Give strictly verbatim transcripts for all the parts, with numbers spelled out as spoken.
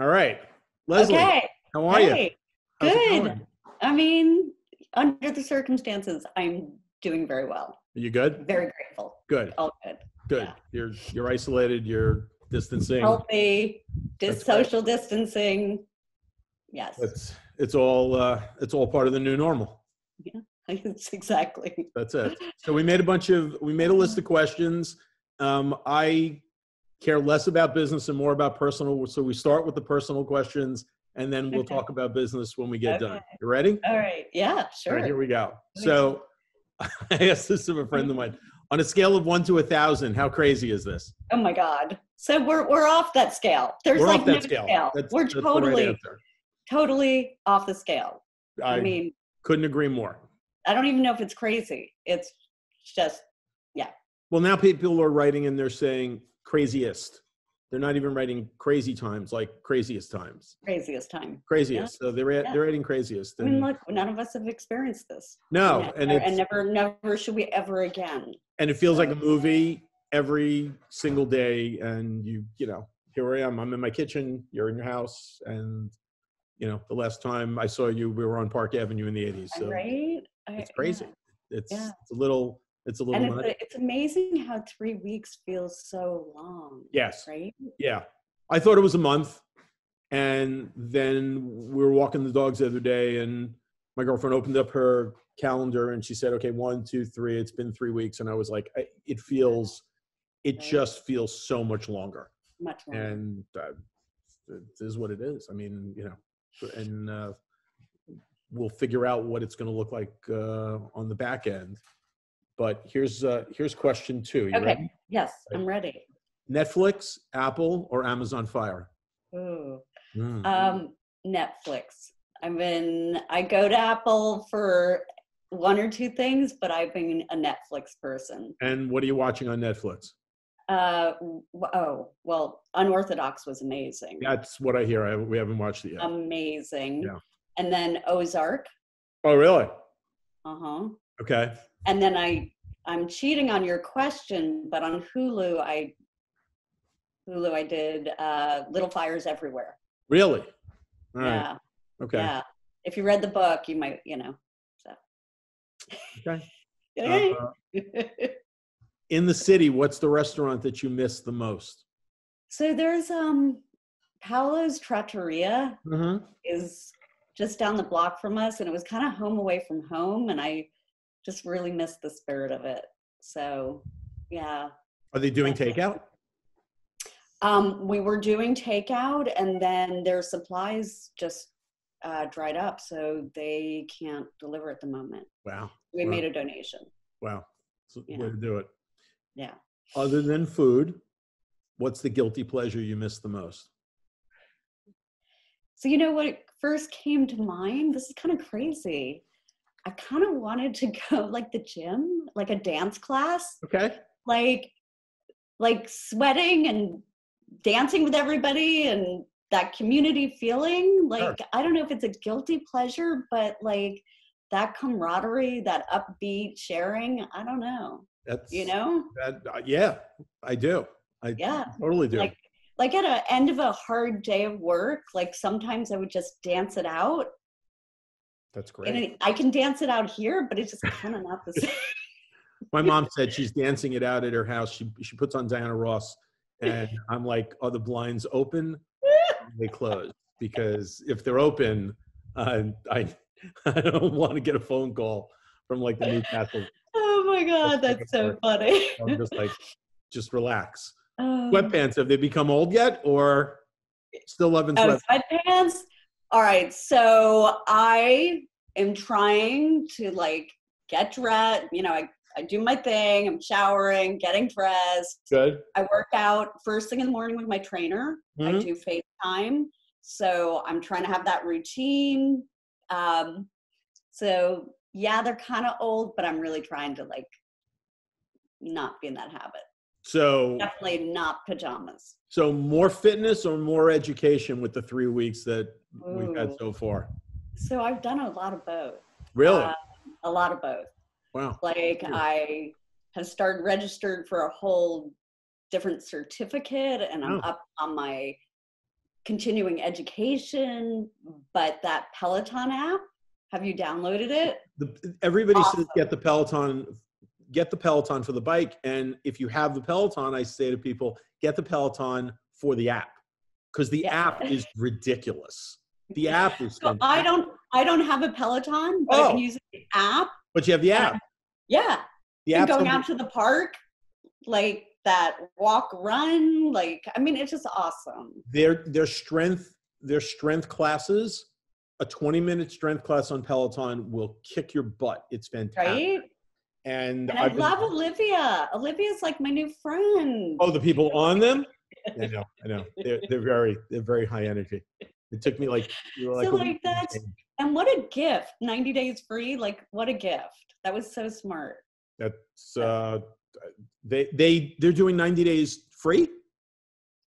All right. Leslie, okay. How are hey. you? How's Good. I mean, under the circumstances, I'm doing very well. Are you good? Very grateful. Good. All good. Good. Yeah. You're you're isolated. You're distancing. Healthy. Dis- social right. distancing. Yes. It's it's all uh, it's all part of the new normal. Yeah. That's exactly. That's it. So we made a bunch of we made a list of questions. Um, I care less about business and more about personal. So we start with the personal questions, and then we'll okay. talk about business when we get okay. done. You ready? All right. Yeah. Sure. All right, here we go. So. I asked this of a friend of mine. On a scale of one to a thousand, how crazy is this? Oh my God! So we're we're off that scale. There's we're like off that no scale. scale. That's, we're that's totally, right totally off the scale. I, I mean, couldn't agree more. I don't even know if it's crazy. It's just, yeah. Well, now people are writing and they're saying craziest. They're not even writing crazy times, like craziest times. Craziest time. Craziest. Yeah. So they're yeah. they're writing craziest. And I mean, look, none of us have experienced this. No, never, and it's, and never, never should we ever again. And it feels so, like a movie every single day. And you, you know, here I am. I'm in my kitchen. You're in your house. And you know, the last time I saw you, we were on Park Avenue in the eighties. So right? It's crazy. Yeah. It's, yeah. it's a little. It's a little. And it's, a, it's amazing how three weeks feels so long. Yes. Right. Yeah, I thought it was a month, and then we were walking the dogs the other day, and my girlfriend opened up her calendar, and she said, "Okay, one, two, three. It's been three weeks," and I was like, I, "It feels, it right. just feels so much longer." Much longer. And uh, this is what it is. I mean, you know, and uh, we'll figure out what it's going to look like uh, on the back end. But here's uh, here's question two. You okay. ready? Yes, right. I'm ready. Netflix, Apple, or Amazon Fire? Ooh. Mm. Um, Netflix. I've been. I go to Apple for one or two things, but I've been a Netflix person. And what are you watching on Netflix? Uh oh. Well, Unorthodox was amazing. That's what I hear. I, we haven't watched it yet. Amazing. Yeah. And then Ozark. Oh really? Uh huh. Okay. And then I, I'm cheating on your question, but on Hulu, I, Hulu, I did uh, Little Fires Everywhere. Really? All yeah. Right. Okay. Yeah. If you read the book, you might, you know. So. Okay. uh, in the city, what's the restaurant that you miss the most? So there's um, Paolo's Trattoria uh-huh. is just down the block from us, and it was kind of home away from home, and I. Just really miss the spirit of it. So, yeah. Are they doing takeout? Um, we were doing takeout, and then their supplies just uh, dried up, so they can't deliver at the moment. Wow. We wow. made a donation. Wow. That's the yeah. way to do it. Yeah. Other than food, what's the guilty pleasure you miss the most? So, you know what first came to mind? This is kind of crazy. I kind of wanted to go like the gym, like a dance class. Okay. Like, like sweating and dancing with everybody and that community feeling. Like, sure. I don't know if it's a guilty pleasure, but like that camaraderie, that upbeat sharing, I don't know. That's, you know? That, uh, yeah, I do. I yeah. totally do. Like, like at the end of a hard day of work, like sometimes I would just dance it out. That's great. And I can dance it out here, but it's just kind of not the same. My mom said she's dancing it out at her house. She she puts on Diana Ross, and I'm like, are the blinds open? They closed, because if they're open, uh, I I don't want to get a phone call from like the Newcastle. Oh my God, that's so funny. I'm just like, just relax. Um, sweatpants, have they become old yet, or still loving sweatpants? Oh, sweatpants. All right, so I am trying to like get dressed, you know, I, I do my thing, I'm showering, getting dressed. Good. I work out first thing in the morning with my trainer. Mm-hmm. I do FaceTime. So I'm trying to have that routine. Um, so yeah, they're kind of old, but I'm really trying to like not be in that habit. So definitely not pajamas. So more fitness or more education with the three weeks that Ooh. we've had so far? So I've done a lot of both. Really? Uh, a lot of both. Wow. Like cool. I have started registered for a whole different certificate, and I'm oh. up on my continuing education, but that Peloton app, have you downloaded it? The, everybody awesome. says get the Peloton, get the Peloton for the bike. And if you have the Peloton, I say to people, get the Peloton for the app, because the yeah. app is ridiculous. The app is so I don't I don't have a Peloton, but oh. I can use the app. But you have the app. And, yeah. The app. Going out to the park, like that walk run, like I mean, it's just awesome. Their their strength, their strength classes, a twenty minute strength class on Peloton will kick your butt. It's fantastic. Right? And, and I I've love been, Olivia. Olivia's like my new friend. Oh, the people on them? I know, I know. They're they're very they're very high energy. It took me like, you were like, so like that's, and what a gift, ninety days free. Like what a gift. That was so smart. That's, uh, they, they, they're doing ninety days free.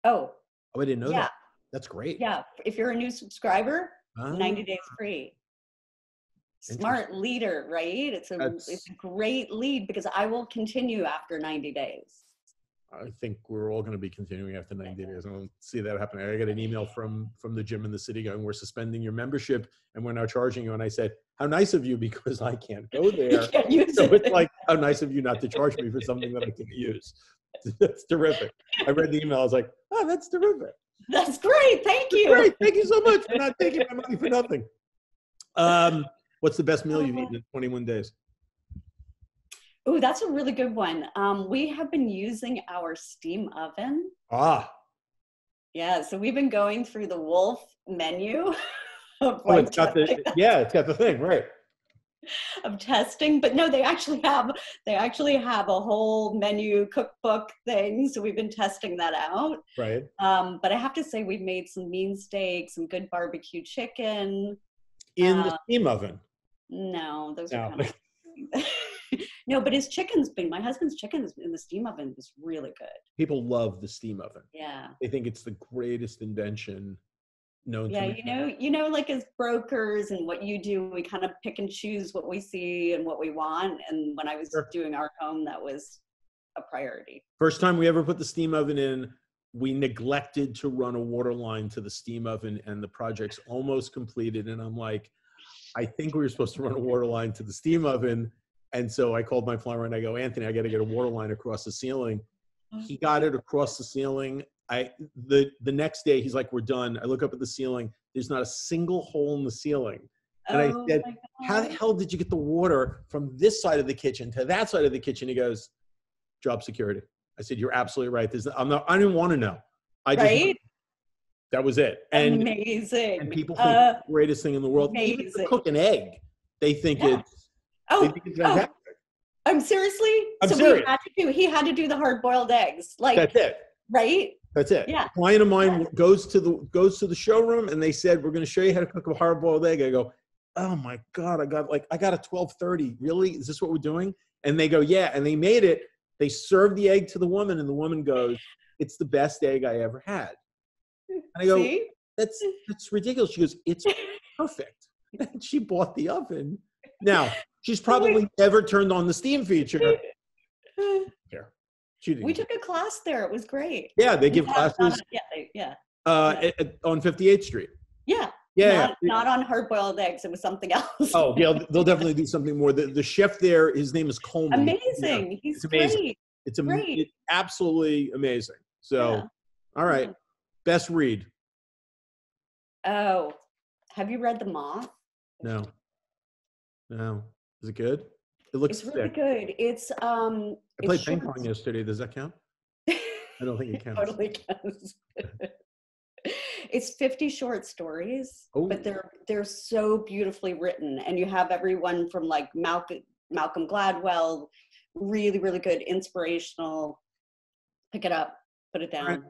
Oh, oh, I didn't know yeah. that. That's great. Yeah. If you're a new subscriber, oh. ninety days free. Smart leader, right? It's a, that's, it's a great lead because I will continue after ninety days. I think we're all going to be continuing after ninety days. I don't see that happening. I got an email from from the gym in the city going, we're suspending your membership and we're now charging you. And I said, how nice of you, because I can't go there. Can't use so it. It's like, how nice of you not to charge me for something that I can use. That's terrific. I read the email. I was like, oh, that's terrific. That's great. Thank that's you. Great. Thank you so much for not taking my money for nothing. Um, what's the best meal you've eaten in twenty-one days? Oh, that's a really good one. Um, we have been using our steam oven. Ah. Yeah, so we've been going through the Wolf menu. Of oh, it's got the, yeah, it's got the thing, right. Of testing, but no, they actually have, they actually have a whole menu cookbook thing, so we've been testing that out. Right. Um, but I have to say we've made some mean steaks, some good barbecue chicken. In uh, the steam oven? No, those no. are kind of... No, but his chicken's been, my husband's chicken in the steam oven is really good. People love the steam oven. Yeah. They think it's the greatest invention known yeah, to man. Yeah, you know, you know, like as brokers and what you do, we kind of pick and choose what we see and what we want. And when I was sure. doing our home, that was a priority. First time we ever put the steam oven in, we neglected to run a water line to the steam oven and the project's almost completed. And I'm like, I think we were supposed to run a water line to the steam oven. And so I called my plumber and I go, Anthony, I got to get a water line across the ceiling. He got it across the ceiling. I the the next day, he's like, we're done. I look up at the ceiling. There's not a single hole in the ceiling. And oh I said, how the hell did you get the water from this side of the kitchen to that side of the kitchen? He goes, job security. I said, you're absolutely right. There's, I'm not, I didn't want to know. I just right? That was it. And, amazing. And people think uh, the greatest thing in the world. Amazing. Even to cook an egg, they think yeah. it's, Oh, oh, I'm seriously? I'm so serious. We had to do, he had to do the hard-boiled eggs. Like, that's it. Right? That's it. Yeah. A client of mine yeah. goes to the goes to the showroom and they said, we're going to show you how to cook a hard-boiled egg. I go, oh my God, I got like I got a twelve thirty. Really? Is this what we're doing? And they go, yeah. And they made it. They served the egg to the woman and the woman goes, it's the best egg I ever had. And I go, See? that's that's ridiculous. She goes, it's perfect. And she bought the oven. Now, she's probably never turned on the steam feature. Here. We took a class there. It was great. Yeah, they give yeah, classes. A, yeah, they, yeah. Uh, yeah. At, at, on fifty-eighth street. Yeah. Yeah. Not, yeah. not on hard-boiled eggs. It was something else. Oh, yeah. They'll definitely do something more. The, the chef there, his name is Coleman. Amazing. Yeah, He's it's amazing. Great. It's am- great. It's absolutely amazing. So, yeah. all right. Yeah. Best read. Oh, have you read The Moth? No. No. Is it good? It looks It's really thick. good. It's um I played ping pong yesterday. Does that count? I don't think it counts. It totally counts. It's fifty short stories, oh. but they're they're so beautifully written. And you have everyone from like Malcolm Malcolm Gladwell, really, really good, inspirational. Pick it up, put it down. Right.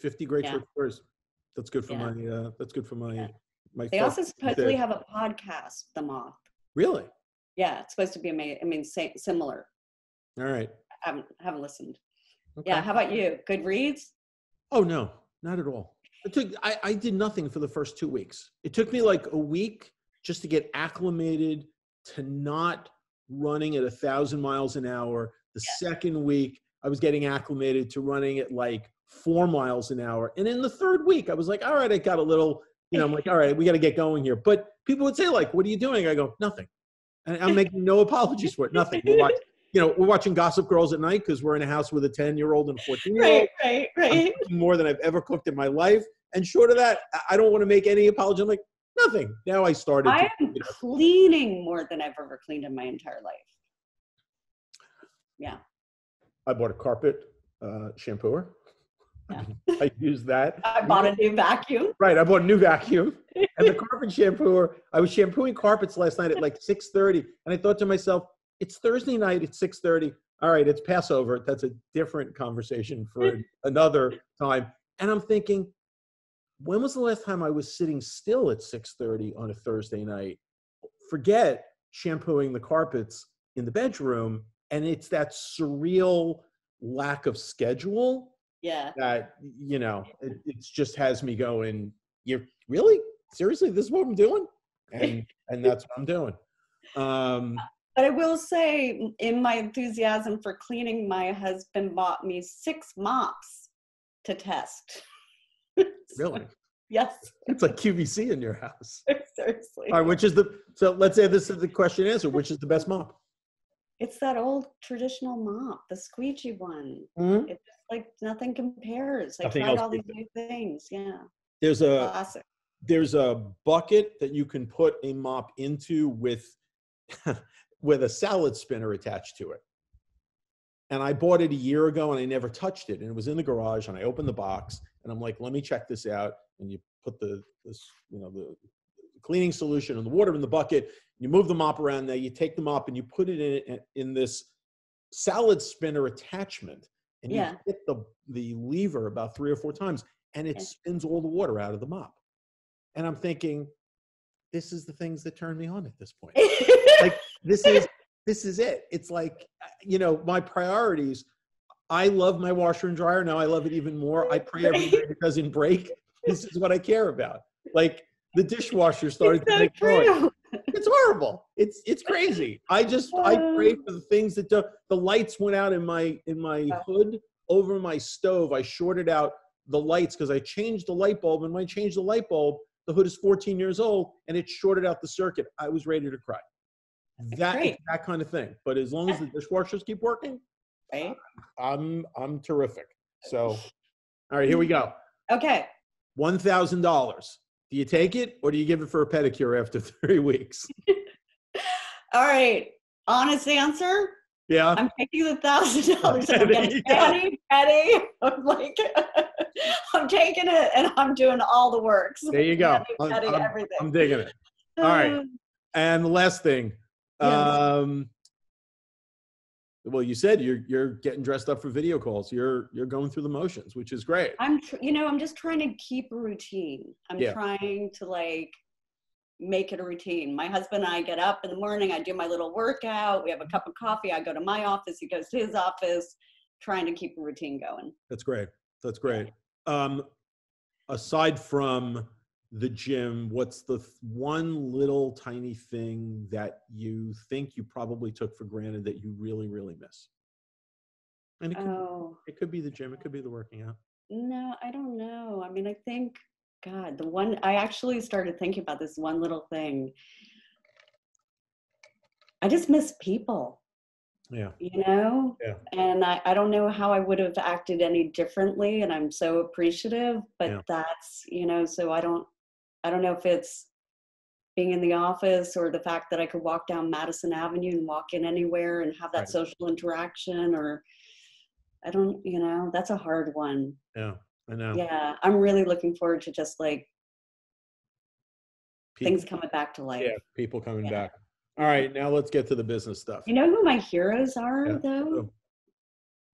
fifty great yeah. short stories. That's good for yeah. my uh that's good for my yeah. my They also supposedly have a podcast, The Moth. Really? Yeah, it's supposed to be amazing. I mean, say, similar. All right. I haven't, haven't listened. Okay. Yeah, how about you? Good reads? Oh, no, not at all. It took, I, I did nothing for the first two weeks. It took me like a week just to get acclimated to not running at a thousand miles an hour. The yeah. second week, I was getting acclimated to running at like four miles an hour. And in the third week, I was like, all right, I got a little, you know, I'm like, all right, we got to get going here. But people would say, like, what are you doing? I go, nothing. And I'm making no apologies for it. Nothing. We're watching, you know, we're watching Gossip Girls at night because we're in a house with a ten-year-old and a fourteen-year-old. Right, right, right. More than I've ever cooked in my life. And short of that, I don't want to make any apology. I'm like, nothing. Now I started. I am to, cleaning more than I've ever cleaned in my entire life. Yeah. I bought a carpet uh, shampooer. Yeah. I use that. I bought a new vacuum. Right, I bought a new vacuum. And the carpet shampooer, I was shampooing carpets last night at like six thirty. And I thought to myself, it's Thursday night at six thirty. All right, it's Passover. That's a different conversation for another time. And I'm thinking, when was the last time I was sitting still at six thirty on a Thursday night? Forget shampooing the carpets in the bedroom. And it's that surreal lack of schedule. Yeah. That, you know, it, it just has me going, you're really? Seriously? This is what I'm doing? And and that's what I'm doing. Um, but I will say, in my enthusiasm for cleaning, my husband bought me six mops to test. Really? Yes. It's like Q V C in your house. Seriously. All right, which is the, so let's say this is the question and answer, which is the best mop? It's that old traditional mop, the squeegee one. Mm-hmm. It's like nothing compares. I tried all these new things. Yeah. There's a Classic. There's a bucket that you can put a mop into with with a salad spinner attached to it. And I bought it a year ago and I never touched it. And it was in the garage and I opened the box and I'm like, let me check this out. And you put the this, you know, the cleaning solution and the water in the bucket. You move the mop around there, you take the mop and you put it in in this salad spinner attachment and yeah. you hit the, the lever about three or four times and it yeah. spins all the water out of the mop. And I'm thinking, this is the things that turn me on at this point. Like this is, this is it. It's like, you know, my priorities, I love my washer and dryer. Now I love it even more. I pray every day it doesn't break. This is what I care about. Like the dishwasher started to make noise. It's horrible. It's it's crazy. I just I pray for the things that do, the lights went out in my in my hood over my stove. I shorted out the lights because I changed the light bulb, and when I changed the light bulb, the hood is fourteen years old and it shorted out the circuit. I was ready to cry. That that kind of thing. But as long as the dishwashers keep working, right? I'm I'm terrific. So, all right, here we go. Okay. One thousand dollars. Do you take it or do you give it for a pedicure after three weeks? All right. Honest answer. Yeah. I'm taking the thousand dollars. I'm getting petty, petty. I'm like, I'm taking it and I'm doing all the works. There you go. I'm, petty, I'm, everything. I'm digging it. All right. And the last thing. Um, well, you said you're you're getting dressed up for video calls. You're you're going through the motions, which is great. I'm tr- you know, I'm just trying to keep a routine. I'm yeah. trying to like make it a routine. My husband and I get up in the morning, I do my little workout, we have a cup of coffee, I go to my office, he goes to his office, trying to keep a routine going. That's great. That's great. Um, aside from the gym, what's the th- one little tiny thing that you think you probably took for granted that you really, really miss? And it could, oh. it could be the gym. It could be the working out. No, I don't know. I mean, I think, God, the one, I actually started thinking about this one little thing. I just miss people. Yeah. You know? Yeah. And I, I don't know how I would have acted any differently. And I'm so appreciative, but yeah. that's, you know, so I don't, I don't know if it's being in the office or the fact that I could walk down Madison Avenue and walk in anywhere and have that right. social interaction, or I don't, you know, that's a hard one. Yeah, I know. Yeah, I'm really looking forward to just like people, things coming back to life. Yeah, people coming yeah. back. All right, now let's get to the business stuff. You know who my heroes are, yeah. though? Oh.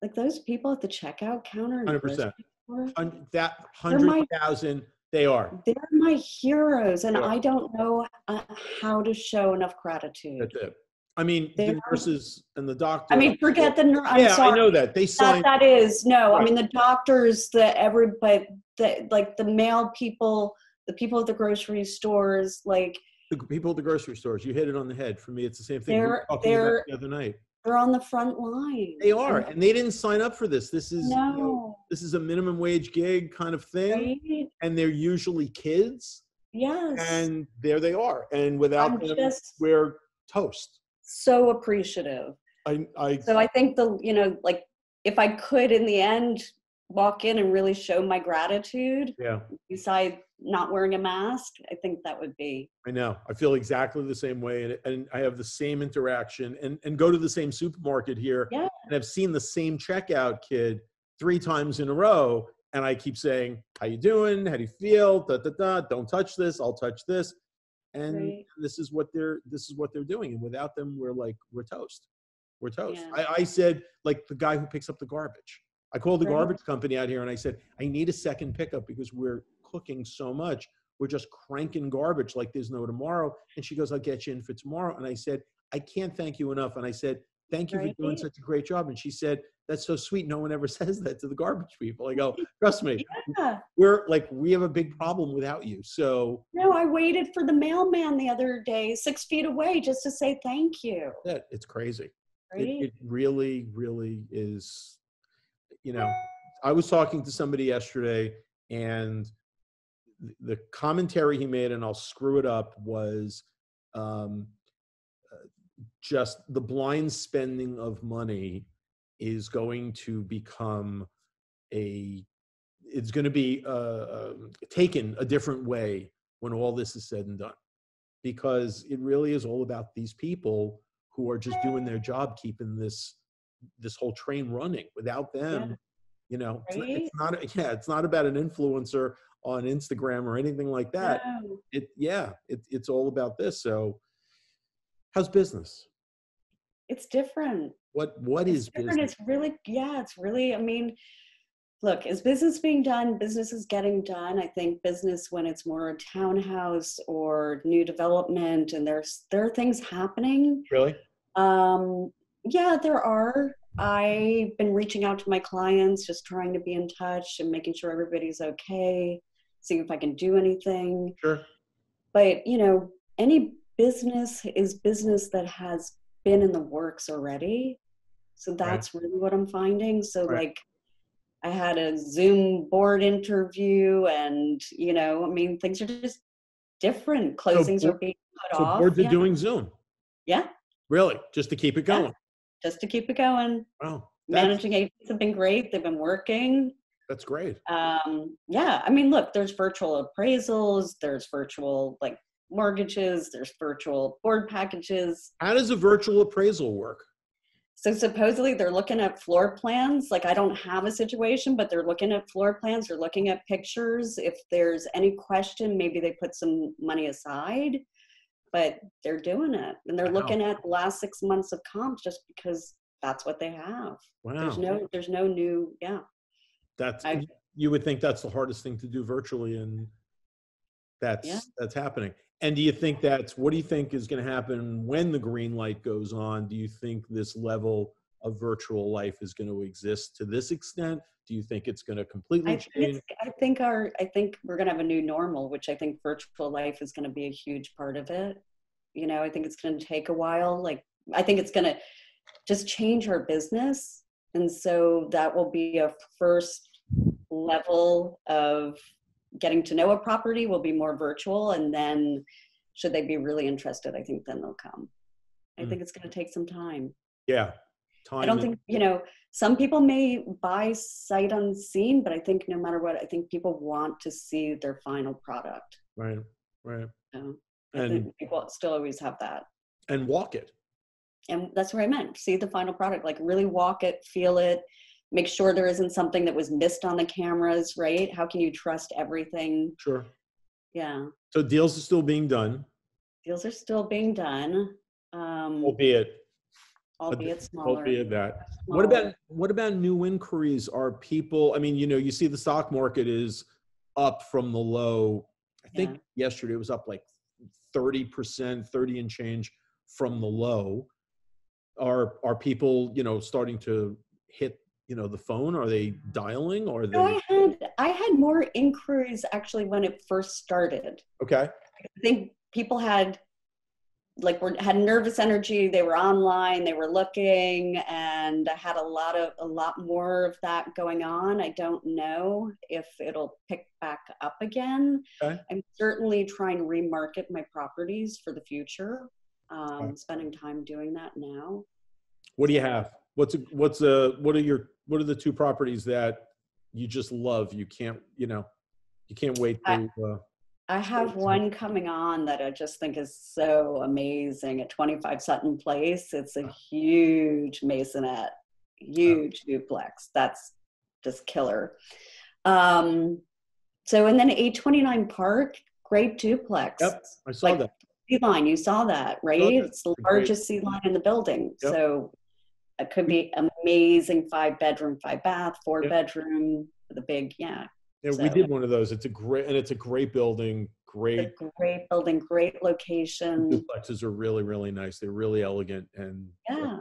Like those people at the checkout counter. one hundred percent. one hundred, that one hundred thousand. They are. They're my heroes, and yeah. I don't know uh, how to show enough gratitude. That's it. I mean, They're, the nurses and the doctors. I mean, forget the nurse. Yeah, sorry. I know that. They signed. That, that is, no. Right. I mean, the doctors, the everybody, the, like the mail people, the people at the grocery stores, like. The people at the grocery stores. You hit it on the head. For me, it's the same thing we were talking about the other night. They're on the front line. They are, and they didn't sign up for this. This is no. you know, this is a minimum wage gig kind of thing, right? And they're usually kids. Yes. And there they are, and without I'm them, we're toast. So appreciative. I, I. So I think the you know like if I could in the end walk in and really show my gratitude. Yeah. Besides not wearing a mask, I think that would be. I know. I feel exactly the same way. And, and I have the same interaction and, and go to the same supermarket here. Yeah. And I've seen the same checkout kid three times in a row. And I keep saying, how you doing? How do you feel? Da, da, da. Don't touch this. I'll touch this. And right. this is what they're, this is what they're doing. And without them, we're like, we're toast. We're toast. Yeah. I, I said, like the guy who picks up the garbage. I called the right. garbage company out here and I said, I need a second pickup because we're cooking so much. We're just cranking garbage like there's no tomorrow. And she goes, I'll get you in for tomorrow. And I said, I can't thank you enough. And I said, thank you right. for doing such a great job. And she said, that's so sweet. No one ever says that to the garbage people. I go, trust me, yeah. we're like, we have a big problem without you. So no, I waited for the mailman the other day, six feet away, just to say thank you. Yeah, it's crazy. Right? It, it really, really is. You know, I was talking to somebody yesterday and the commentary he made, and I'll screw it up, was um, just the blind spending of money is going to become a, it's going to be uh, taken a different way when all this is said and done, because it really is all about these people who are just doing their job, keeping this this whole train running. Without them, yeah. you know, right? it's, not, it's not, yeah, it's not about an influencer on Instagram or anything like that. No. It, yeah, it, it's all about this. So how's business? It's different. What, what it's is different. business? It's really, yeah, it's really, I mean, look, is business being done? Business is getting done. I think business, when it's more a townhouse or new development, and there's, there are things happening. Really? Um, Yeah, there are. I've been reaching out to my clients, just trying to be in touch and making sure everybody's okay, seeing if I can do anything. Sure. But, you know, any business is business that has been in the works already. So that's right. really what I'm finding. So, right. like, I had a Zoom board interview and, you know, I mean, things are just different. Closings so, are being put so off. So boards are yeah. doing Zoom? Yeah. Really? Just to keep it going? Yeah. Just to keep it going. Wow. Managing agents have been great. They've been working. That's great. Um, yeah. I mean, look, there's virtual appraisals. There's virtual like mortgages. There's virtual board packages. How does a virtual appraisal work? So supposedly they're looking at floor plans. Like I don't have a situation, but they're looking at floor plans. They're looking at pictures. If there's any question, maybe they put some money aside. But they're doing it. And they're wow. looking at the last six months of comps just because that's what they have. Wow. There's no, there's no new, yeah. That's, I, you would think that's the hardest thing to do virtually, and that's, yeah. that's happening. And do you think that's, what do you think is gonna happen when the green light goes on? Do you think this level of virtual life is gonna exist to this extent? Do you think it's gonna completely I change? I think our, I think we're gonna have a new normal, which I think virtual life is gonna be a huge part of it. You know, I think it's gonna take a while. Like, I think it's gonna just change our business. And so that will be a first level of getting to know a property will be more virtual. And then should they be really interested, I think then they'll come. I mm. think it's gonna take some time. Yeah. Timing. I don't think, you know, some people may buy sight unseen, but I think no matter what, I think people want to see their final product. Right, right. So and I think people still always have that. And walk it. And that's what I meant. See the final product, like really walk it, feel it, make sure there isn't something that was missed on the cameras, right? How can you trust everything? Sure. Yeah. So deals are still being done. Deals are still being done. Um, Albeit. Albeit smaller. Albeit that. Smaller. What about what about new inquiries? Are people? I mean, you know, you see the stock market is up from the low. I think yeah. yesterday it was up like thirty percent, thirty and change from the low. Are are people, you know, starting to hit, you know, the phone? Are they dialing? Or they? No, I had I had more inquiries actually when it first started. Okay. I think people had like were had nervous energy. They were online, they were looking, and I had a lot of a lot more of that going on. I don't know if it'll pick back up again. Okay. I'm certainly trying to remarket my properties for the future. Um, okay. Spending time doing that now. What do you have? What's a, what's a, what are your what are the two properties that you just love? You can't you know you can't wait to. Uh, I have one coming on that I just think is so amazing at twenty-five Sutton Place. It's a huge masonette, huge oh. duplex. That's just killer. Um, so, and then eight twenty-nine Park, great duplex. Yep, I saw like, that. Sea line, you saw that, right? Saw that. It's the largest great. sea line in the building. Yep. So it could be amazing, five bedroom, five bath, four yep. bedroom, the big, yeah. Yeah, so, we did one of those. It's a great, and it's a great building, great. It's a great building, great location. The duplexes are really, really nice. They're really elegant. And yeah.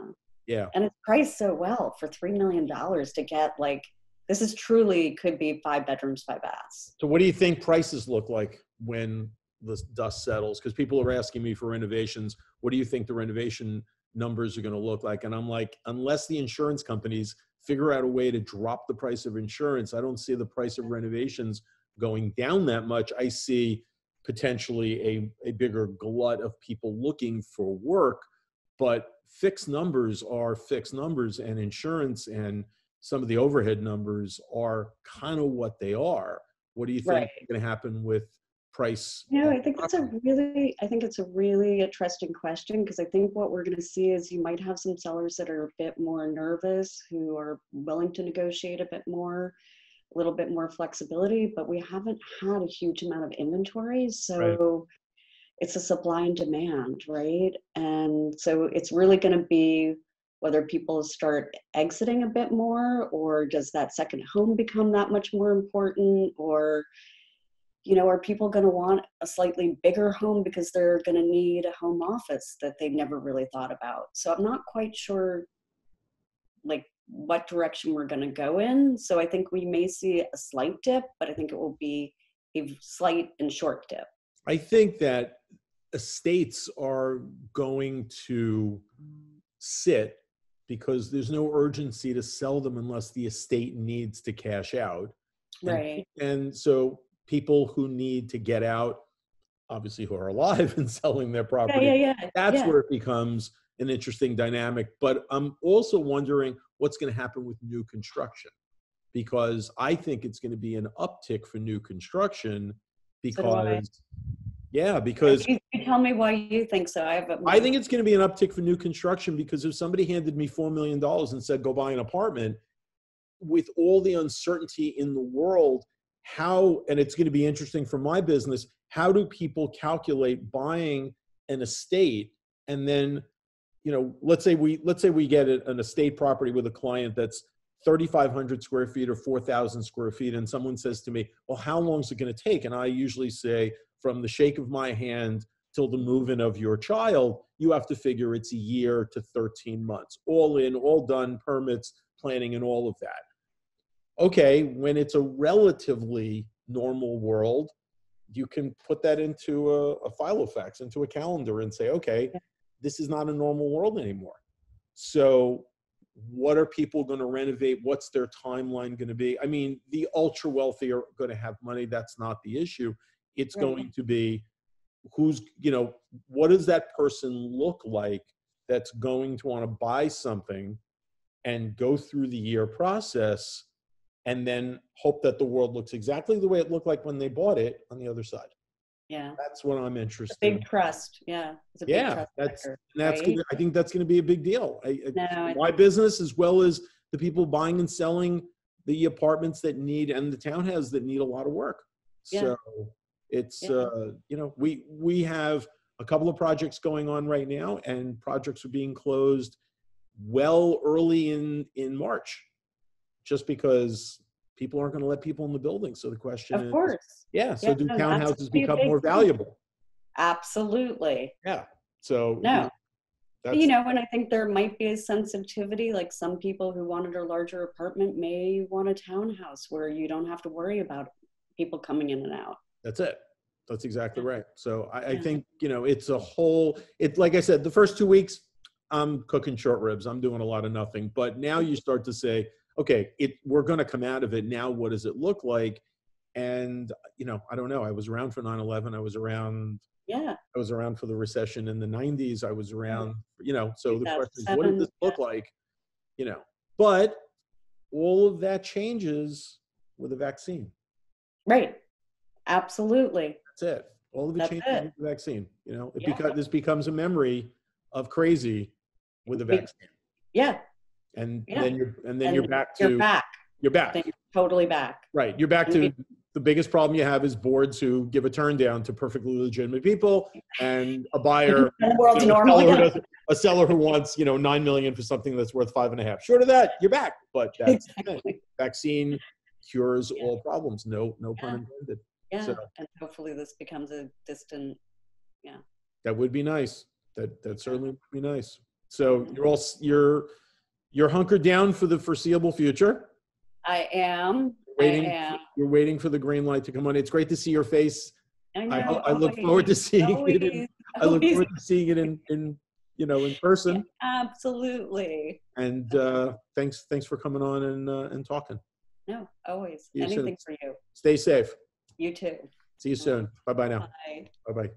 Yeah. And it's priced so well for three million dollars to get like, this is truly could be five bedrooms, five baths. So what do you think prices look like when the dust settles? Because people are asking me for renovations. What do you think the renovation numbers are going to look like? And I'm like, unless the insurance companies figure out a way to drop the price of insurance, I don't see the price of renovations going down that much. I see potentially a, a bigger glut of people looking for work, but fixed numbers are fixed numbers, and insurance and some of the overhead numbers are kind of what they are. What do you think right. is going to happen with price? You know, I think that's a really, I think it's a really interesting question, because I think what we're going to see is you might have some sellers that are a bit more nervous, who are willing to negotiate a bit more, a little bit more flexibility, but we haven't had a huge amount of inventory. So right. it's a supply and demand, right? And so it's really going to be whether people start exiting a bit more, or does that second home become that much more important, or you know, are people going to want a slightly bigger home because they're going to need a home office that they've never really thought about? So I'm not quite sure, like, what direction we're going to go in. So I think we may see a slight dip, but I think it will be a slight and short dip. I think that estates are going to sit because there's no urgency to sell them unless the estate needs to cash out. Right. And, and so... people who need to get out, obviously who are alive and selling their property. Yeah, yeah, yeah. That's yeah. where it becomes an interesting dynamic. But I'm also wondering what's going to happen with new construction, because I think it's going to be an uptick for new construction because, so yeah, because. You, you tell me why you think so. I, have a I think it's going to be an uptick for new construction, because if somebody handed me four million dollars and said, go buy an apartment, with all the uncertainty in the world, how, and it's going to be interesting for my business, how do people calculate buying an estate? And then, you know, let's say we, let's say we get an estate property with a client that's thirty-five hundred square feet or four thousand square feet. And someone says to me, well, how long is it going to take? And I usually say, from the shake of my hand till the move-in of your child, you have to figure it's a year to thirteen months, all in, all done, permits, planning, and all of that. Okay, when it's a relatively normal world, you can put that into a, a Filofax, into a calendar, and say, okay, this is not a normal world anymore. So what are people going to renovate? What's their timeline going to be? I mean, the ultra wealthy are going to have money. That's not the issue. It's right. going to be who's, you know, what does that person look like that's going to want to buy something and go through the year process, and then hope that the world looks exactly the way it looked like when they bought it on the other side. Yeah. That's what I'm interested in. Big trust. Yeah. It's a big yeah, trust that's, factor, that's right? gonna, I think that's going to be a big deal. I, no, my I business, as well as the people buying and selling the apartments that need, and the townhouses that need a lot of work. Yeah. So it's, yeah. uh, you know, we, we have a couple of projects going on right now, and projects are being closed well early in, in March. Just because people aren't going to let people in the building. So the question of is, course. yeah, so yeah, do no, townhouses become more valuable? Absolutely. Yeah, so. No. That's, you know, and I think there might be a sensitivity, like some people who wanted a larger apartment may want a townhouse where you don't have to worry about people coming in and out. That's it. That's exactly right. So I, I think, you know, it's a whole, it's like I said, the first two weeks, I'm cooking short ribs. I'm doing a lot of nothing. But now you start to say, okay, it, we're going to come out of it. Now, what does it look like? And, you know, I don't know. I was around for nine eleven. I was around. Yeah. I was around for the recession in the nineties. I was around, you know, so the question is, what does this look like? You know, but all of that changes with a vaccine. Right. Absolutely. That's it. All of it changes with the vaccine. You know, it yeah. beca- this becomes a memory of crazy with a vaccine. Yeah. And yeah. then you're and then and you're back to you're back. You're back. Then you're totally back. Right. You're back to the biggest problem you have is boards who give a turn down to perfectly legitimate people and a buyer, the world's you know, normal. A, seller does, a seller who wants, you know, nine million for something that's worth five and a half. Short of that, you're back. But that's exactly. Vaccine cures yeah. all problems. No, no yeah. pun intended. Yeah. So, and hopefully this becomes a distant. Yeah. That would be nice. That that certainly would be nice. So you're all you're you're hunkered down for the foreseeable future. I am. Waiting, I am. You're waiting for the green light to come on. It's great to see your face. I know. I, I always, look forward to seeing always, it. In, I look forward to seeing it in, in you know in person. Yeah, absolutely. And uh, thanks thanks for coming on and uh, and talking. No, always. Anything soon. For you. Stay safe. You too. See you soon. Bye bye now. Bye bye.